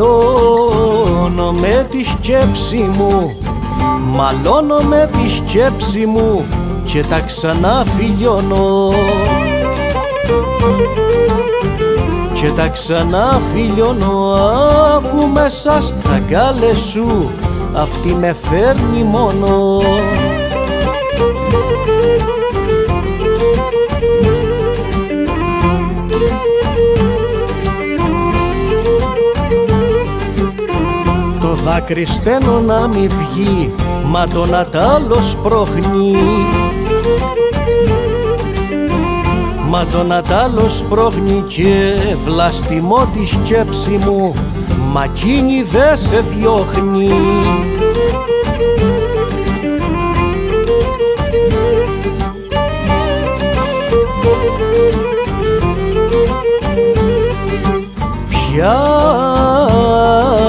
Μαλώνω με τη σκέψη μου, μαλώνω με τη σκέψη μου και τα ξαναφιλιώνω, και τα ξαναφιλιώνω, αφού μέσα σ' τσαγκάλες σου αυτή με φέρνει μόνο. Το δάκρυ στένω να μη βγει, μα τον ατάλλος πρόχνει, μα τον ατάλλος πρόχνει και βλαστημώ τη σκέψη μου, μα εκείνη δε σε διώχνει. Ποια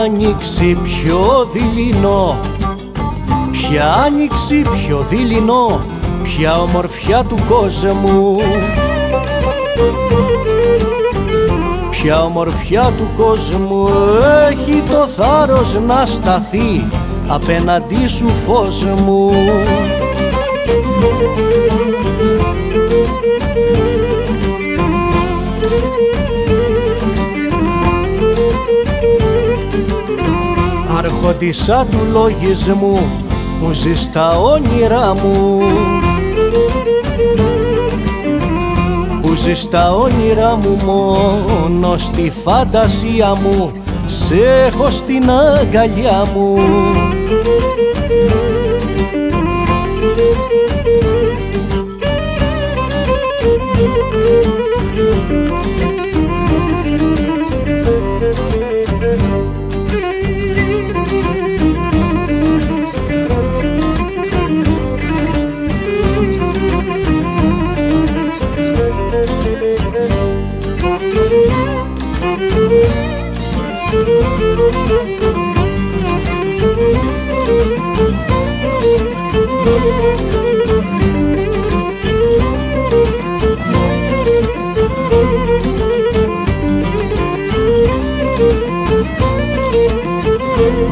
άνοιξη πιο δειλινό, ποια άνοιξη πιο δειλινό, ποια ομορφιά του κόσμου, ποια ομορφιά του κόσμου έχει το θάρρος να σταθεί απέναντί σου, φως μου. Αρχόντισσα του λογισμού που ζει στα όνειρά μου, που ζει στα όνειρά μου, μόνο στη φαντασία μου σε έχω στην αγκαλιά μου.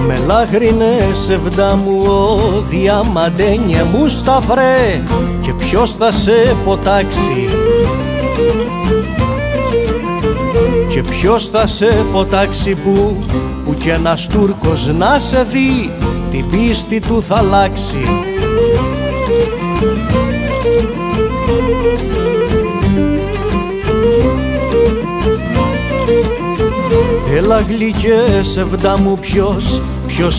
Με λάχρινες εβδά μου, ο διαμαντένιε μου σταυρέ, και ποιος θα σε ποτάξει, και ποιος θα σε ποτάξει, που κι ένας Τούρκος να σε δει την πίστη του θα αλλάξει. Έλα γλυκές εβδά μου, ποιος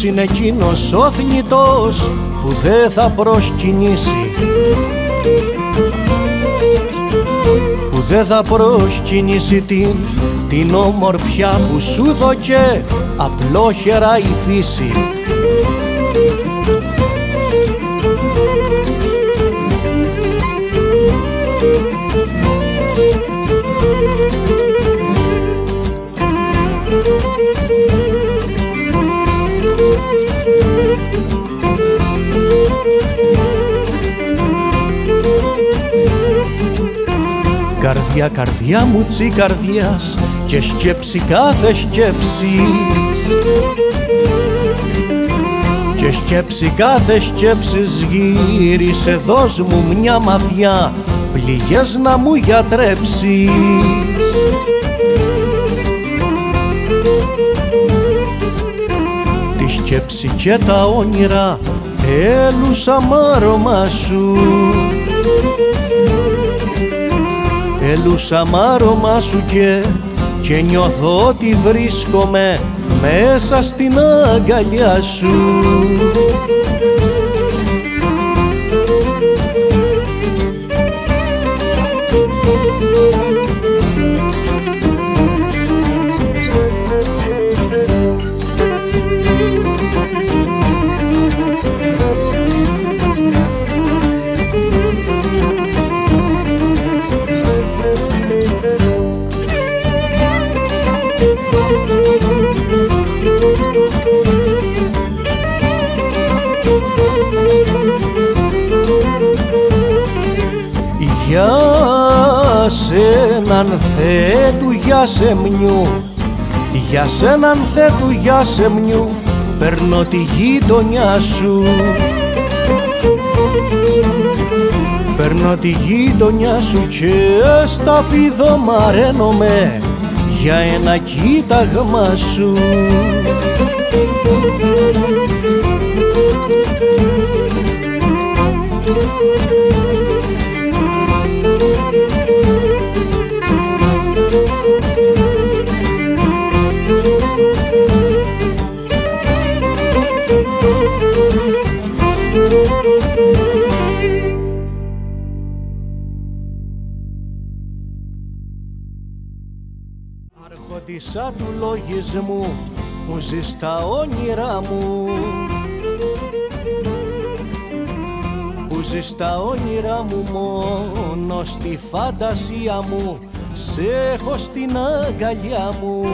είναι εκείνος ο θνητός που δεν θα προσκυνήσει, που δεν θα προσκυνήσει την ομορφιά που σου δώκε απλόχερα η φύση. Καρδιά, καρδιά μου τσικαρδιάς και σκέψη κάθε σκέψη, και σκέψη κάθε σκέψης γύρισε, δώσ' μου μια μαθιά, πληγές να μου γιατρέψεις. Τη σκέψη και τα όνειρα έλουσα μ' άρωμά σου, έλουσα μ' άρωμά σου και νιώθω ότι βρίσκομαι μέσα στην αγκαλιά σου. Για σέναν Θεέ του Γιασεμνιού, Για σέναν Θεού, για σεμνιού, περνώ τη γειτονιά σου. Περνώ τη γειτονιά σου και στα φίδω μαραίνομαι για ένα κοίταγμα σου. Αρχόντισσα του λογισμού που ζει στα όνειρά μου, που ζει στα όνειρά μου, μόνο στη φαντασία μου, σ' έχω στην αγκαλιά μου.